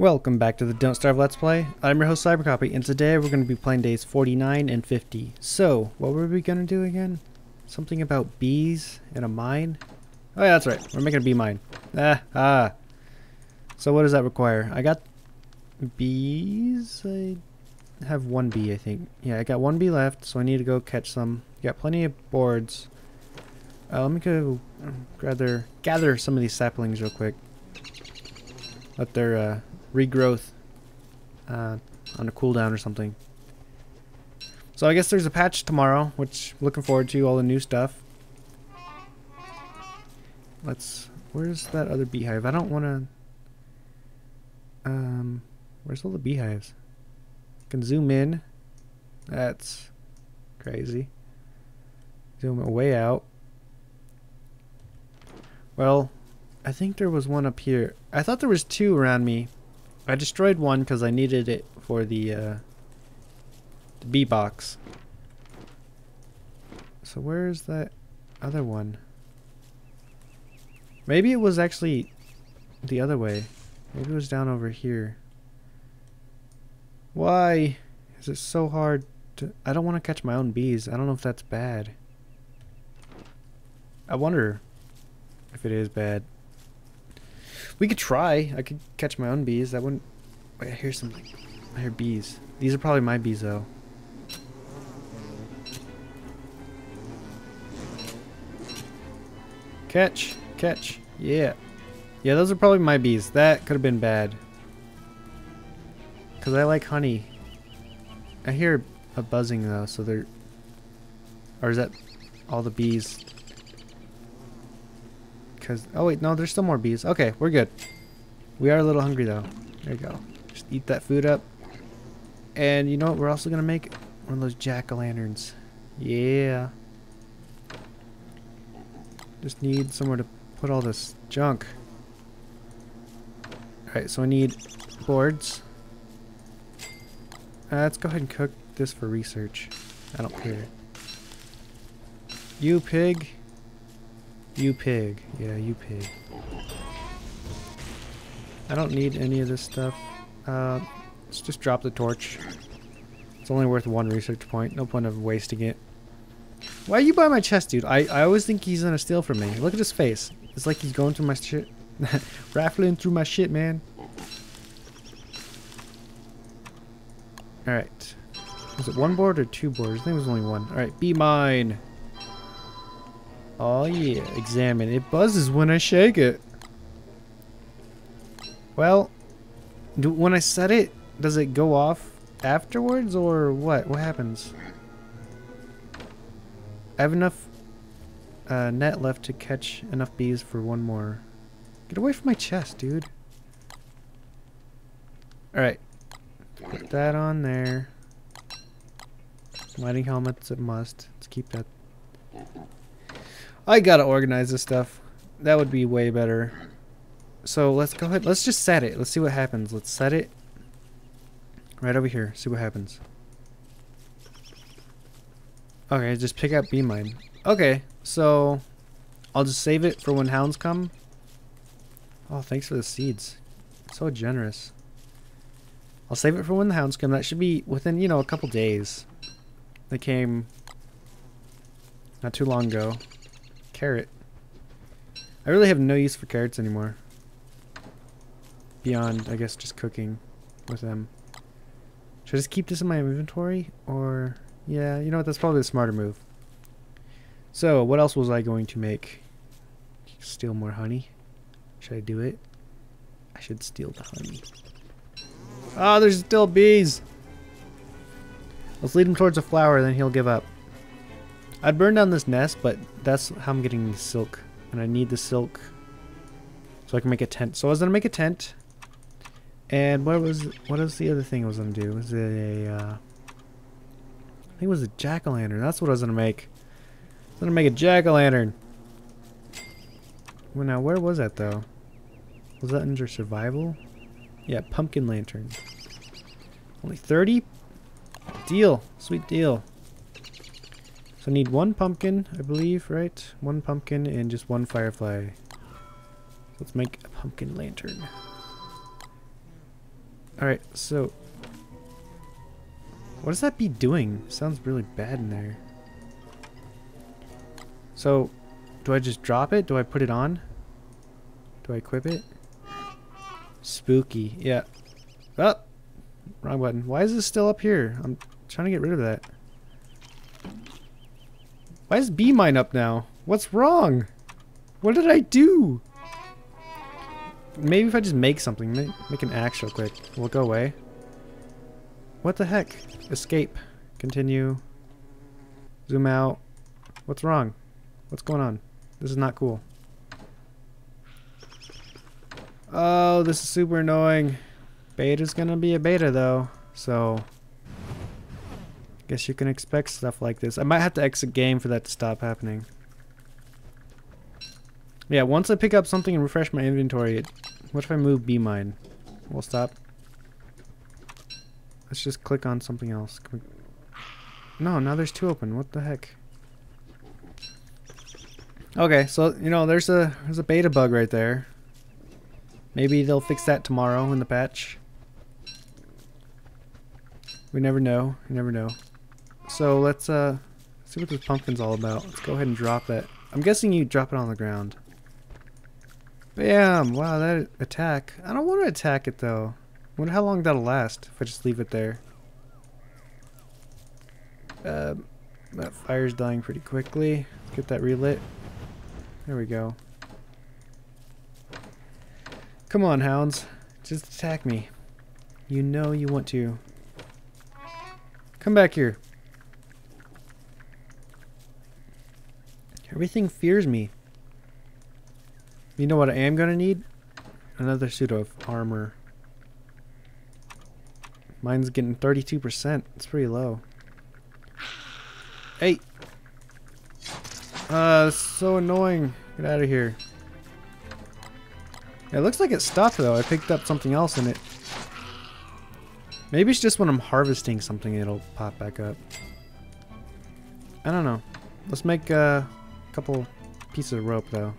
Welcome back to the Don't Starve Let's Play. I'm your host Cybercopy, and today we're going to be playing days 49 and 50. So, what were we going to do again? Something about bees and a mine? Oh yeah, that's right. We're making a bee mine. So what does that require? I got bees? I have one bee, I think. Yeah, I got one bee left, so I need to go catch some. Got plenty of boards. Let me go gather some of these saplings real quick. Let their regrowth on a cooldown or something. So I guess there's a patch tomorrow, which looking forward to, all the new stuff. Where's that other beehive? I don't want to... Where's all the beehives? I can zoom in. That's crazy. Zoom way out. Well, I think there was one up here. I thought there was two around me. I destroyed one because I needed it for the bee box. So where is that other one? Maybe it was actually the other way. Maybe it was down over here. Why is it so hard to... I don't want to catch my own bees. I don't know if that's bad. I wonder if it is bad. We could try. I could catch my own bees. That wouldn't... Wait, I hear something. I hear bees. These are probably my bees, though. Catch. Catch. Yeah. Yeah, those are probably my bees. That could have been bad. Because I like honey. I hear a buzzing, though, so they're... Or is that all the bees? Oh wait, no, there's still more bees. Okay, we're good. We are a little hungry though. There you go. Just eat that food up. And you know what? We're also gonna make one of those jack-o'-lanterns. Yeah. Just need somewhere to put all this junk. Alright, so I need boards. Let's go ahead and cook this for research. I don't care. You pig. You pig. Yeah, you pig. I don't need any of this stuff. Let's just drop the torch. It's only worth one research point. No point of wasting it. Why are you by my chest, dude? I always think he's gonna steal from me. Look at his face. It's like he's going through my shit. Raffling through my shit, man. Alright. Was it one board or two boards? I think it was only one. Alright, be mine. Oh yeah, examine. It buzzes when I shake it. Well, when I set it, does it go off afterwards or what? What happens? I have enough net left to catch enough bees for one more. Get away from my chest, dude. Alright. Put that on there. Lighting helmets, it must. Let's keep that. I gotta organize this stuff. That would be way better. So let's go ahead. Let's just set it. Let's see what happens. Let's set it right over here. See what happens. Okay, just pick up bee mine. Okay, so I'll just save it for when hounds come. Oh, thanks for the seeds. So generous. I'll save it for when the hounds come. That should be within, you know, a couple days. They came not too long ago. Carrot. I really have no use for carrots anymore. Beyond, I guess, just cooking with them. Should I just keep this in my inventory? Or, yeah, you know what, that's probably a smarter move. So, what else was I going to make? Steal more honey? Should I do it? I should steal the honey. Ah, oh, there's still bees! Let's lead him towards a flower, then he'll give up. I'd burn down this nest, but that's how I'm getting the silk. And I need the silk so I can make a tent. So I was going to make a tent. And what was the other thing I was going to do? Was it a... I think it was a jack-o'-lantern. That's what I was going to make. I was going to make a jack-o'-lantern. Well, now, where was that, though? Was that under survival? Yeah, pumpkin lantern. Only 30? Deal. Sweet deal. So I need one pumpkin, I believe, right? One pumpkin and just one firefly. Let's make a pumpkin lantern. Alright, so... what does that be doing? Sounds really bad in there. So, do I just drop it? Do I put it on? Do I equip it? Spooky, yeah. Oh! Wrong button. Why is this still up here? I'm trying to get rid of that. Why is bee mine up now? What's wrong? What did I do? Maybe if I just make something, make an axe real quick. Will it go away? What the heck? Escape. Continue. Zoom out. What's wrong? What's going on? This is not cool. Oh, this is super annoying. Beta's gonna be a beta though, so guess you can expect stuff like this. I might have to exit game for that to stop happening. Yeah, once I pick up something and refresh my inventory, what if I move bee mine? We'll stop. Let's just click on something else. No, now there's two open. What the heck? Okay, so you know there's a beta bug right there. Maybe they'll fix that tomorrow in the patch. We never know. You never know. So let's see what this pumpkin's all about. Let's go ahead and drop that. I'm guessing you drop it on the ground. Bam! Wow, that attack. I don't want to attack it though. I wonder how long that'll last if I just leave it there. That fire's dying pretty quickly. Let's get that relit. There we go. Come on, hounds. Just attack me. You know you want to. Come back here. Everything fears me. You know what I am gonna need? Another suit of armor. Mine's getting 32%. It's pretty low. Hey! That's so annoying. Get out of here. It looks like it stopped though. I picked up something else in it. Maybe it's just when I'm harvesting something it'll pop back up. I don't know. Let's make a couple pieces of rope though.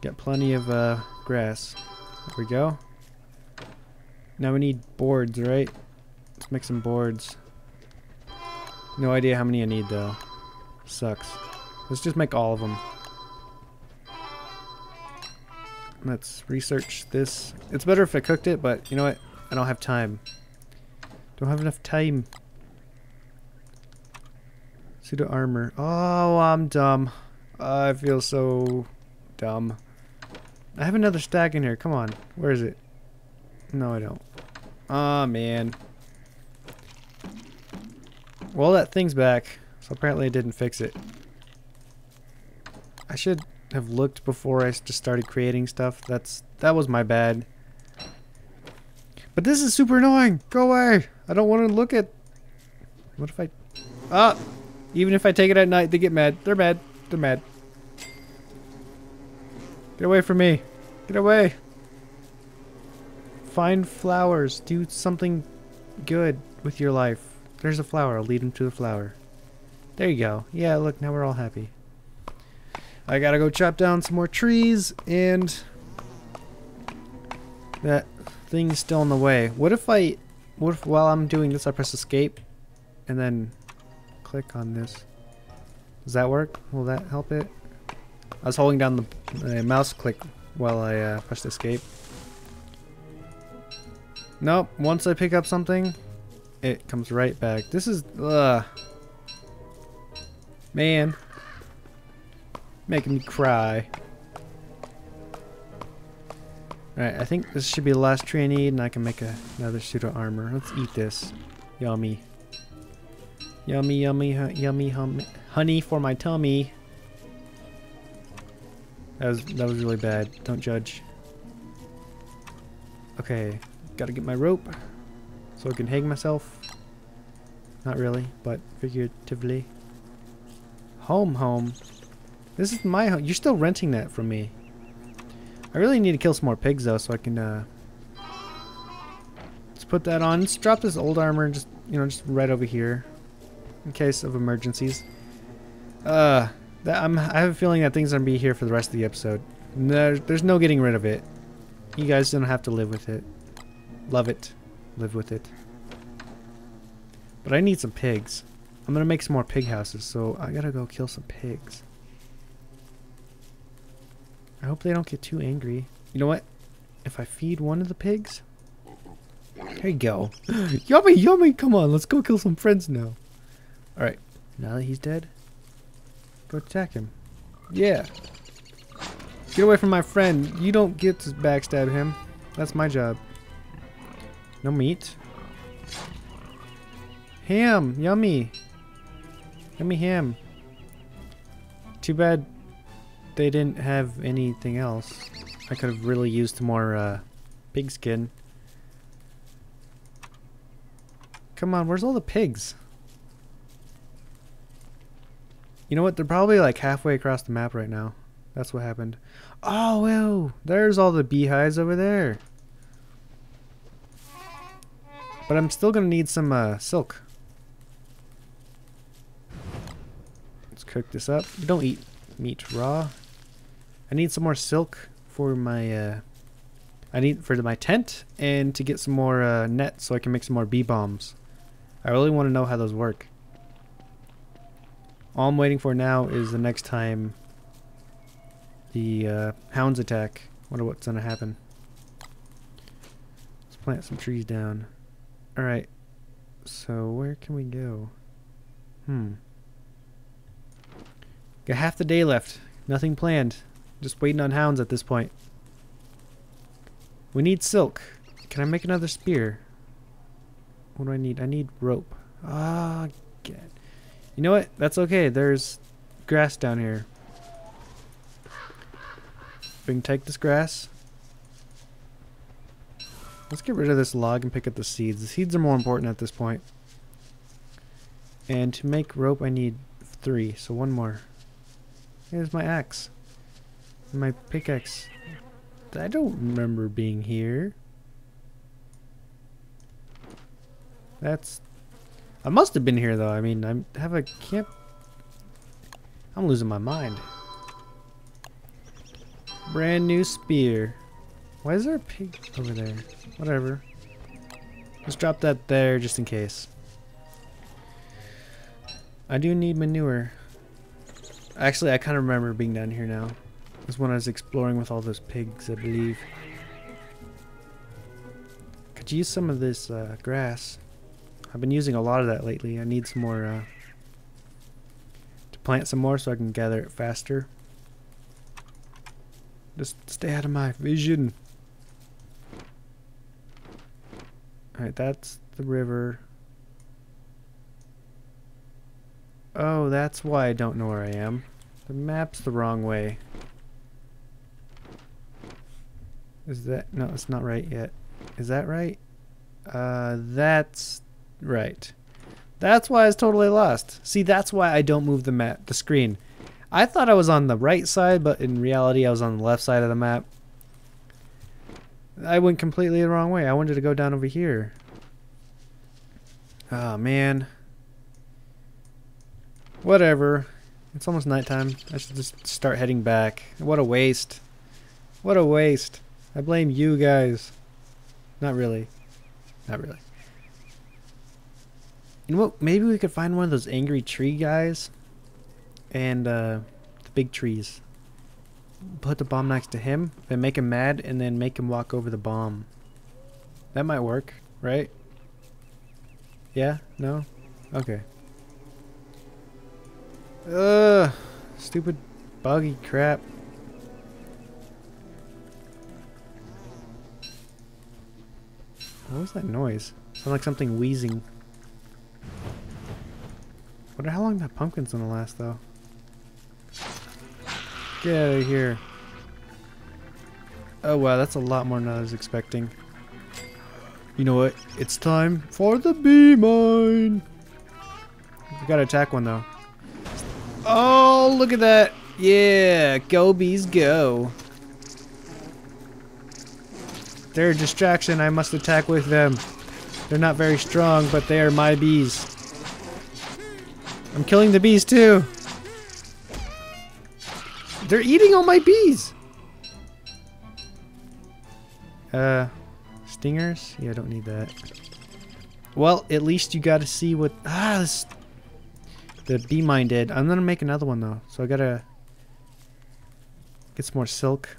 Got plenty of grass. There we go. Now we need boards, right? Let's make some boards. No idea how many I need though. Sucks. Let's just make all of them. Let's research this. It's better if I cooked it, but you know what? I don't have time. Don't have enough time. Pseudo armor. Oh, I'm dumb. I feel so dumb. I have another stack in here. Come on. Where is it? No, I don't. Oh, man. Well, that thing's back. So apparently I didn't fix it. I should... have looked before I just started creating stuff. That was my bad. But this is super annoying. Go away. I don't want to look at. What if I? Ah, even if I take it at night, they get mad. They're mad. They're mad. Get away from me. Get away. Find flowers. Do something good with your life. There's a flower. I'll lead him to the flower. There you go. Yeah, look. Now we're all happy. I gotta go chop down some more trees, and that thing's still in the way. What if while I'm doing this I press escape and then click on this? Does that work? Will that help it? I was holding down the mouse click while I pressed escape. Nope, once I pick up something, it comes right back. This is... ugh. Man. Making me cry. Alright, I think this should be the last tree I need, and I can make another pseudo armor. Let's eat this. Yummy. Yummy, yummy, yummy, honey for my tummy. That was really bad. Don't judge. Okay, gotta get my rope so I can hang myself. Not really, but figuratively. Home, home. This is my home. You're still renting that from me. I really need to kill some more pigs though, so I can let's put that on. Let's drop this old armor just, you know, just right over here in case of emergencies. I have a feeling that thing's gonna be here for the rest of the episode. There's no getting rid of it. You guys don't have to live with it. Love it. Live with it. But I need some pigs. I'm gonna make some more pig houses, so I gotta go kill some pigs. I hope they don't get too angry. You know what? If I feed one of the pigs... There you go. Yummy, yummy! Come on, let's go kill some friends now. Alright, now that he's dead, go attack him. Yeah! Get away from my friend. You don't get to backstab him. That's my job. No meat. Ham! Yummy! Yummy ham. Too bad they didn't have anything else. I could have really used more pig skin. Come on, where's all the pigs? You know what? They're probably like halfway across the map right now. That's what happened. Oh, whoa! There's all the beehives over there. But I'm still gonna need some silk. Let's cook this up. Don't eat meat raw. I need some more silk for my my tent, and to get some more nets so I can make some more bee bombs. I really want to know how those work. All I'm waiting for now is the next time the hounds attack. Wonder what's gonna happen. Let's plant some trees down. Alright, so where can we go? Got half the day left. Nothing planned. Just waiting on hounds at this point. We need silk. Can I make another spear? What do I need? I need rope. Ah, get. You know what? That's okay. There's grass down here. We can take this grass. Let's get rid of this log and pick up the seeds. The seeds are more important at this point. And to make rope, I need 3, so 1 more. Here's my axe. My pickaxe. I don't remember being here. That's... I must have been here, though. I mean, I have a camp... I'm losing my mind. Brand new spear. Why is there a pig over there? Whatever. Let's drop that there just in case. I do need manure. Actually, I kind of remember being down here now. This is when I was exploring with all those pigs, I believe. Could use some of this grass. I've been using a lot of that lately. I need some more to plant some more so I can gather it faster. Just stay out of my vision. Alright, that's the river. Oh, that's why I don't know where I am. The map's the wrong way. Is that... No, it's not right yet. Is that right? That's right. That's why I was totally lost. See, that's why I don't move the map, the screen. I thought I was on the right side, but in reality I was on the left side of the map. I went completely the wrong way. I wanted to go down over here. Oh, man. Whatever. It's almost nighttime. I should just start heading back. What a waste. What a waste. I blame you guys. Not really. Not really. You know what? Maybe we could find one of those angry tree guys. And the big trees. Put the bomb next to him, then make him mad, and then make him walk over the bomb. That might work, right? Yeah? No? Okay. Ugh! Stupid buggy crap. What was that noise? Sounded like something wheezing. Wonder how long that pumpkin's gonna last, though. Get out of here. Oh wow, that's a lot more than I was expecting. You know what? It's time for the bee mine! We gotta attack one though. Oh, look at that! Yeah! Go bees go! They're a distraction, I must attack with them. They're not very strong, but they are my bees. I'm killing the bees too! They're eating all my bees! Stingers? Yeah, I don't need that. Well, at least you gotta see what... Ah, this... The bee mine did. I'm gonna make another one, though. So I gotta... get some more silk.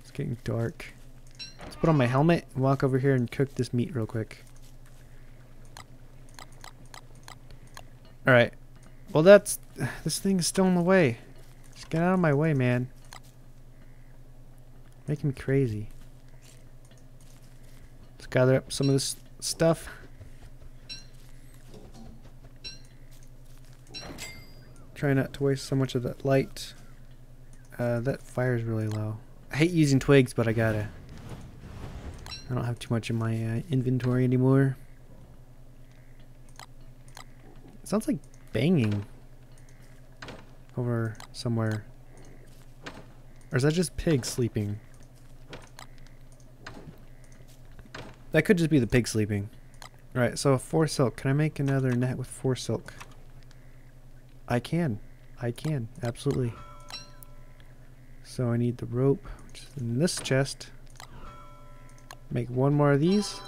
It's getting dark. Let's put on my helmet and walk over here and cook this meat real quick. Alright. Well, that's... This thing's still in the way. Just get out of my way, man. Making me crazy. Let's gather up some of this stuff. Try not to waste so much of that light. That fire's really low. I hate using twigs, but I gotta. I don't have too much in my inventory anymore. It sounds like banging over somewhere. Or is that just pigs sleeping? That could just be the pig sleeping. Alright, so 4 silk. Can I make another net with 4 silk? I can. I can. Absolutely. So I need the rope, which is in this chest. Make 1 more of these.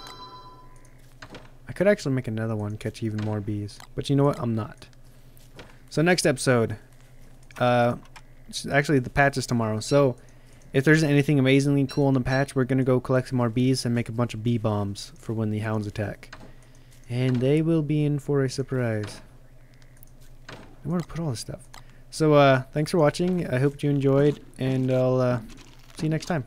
I could actually make another one, catch even more bees. But you know what? I'm not. So next episode. Actually, the patch is tomorrow. So... if there's anything amazingly cool in the patch, we're going to go collect some more bees and make a bunch of bee bombs for when the hounds attack. And they will be in for a surprise. I want to put all this stuff. So, thanks for watching. I hope you enjoyed, and I'll see you next time.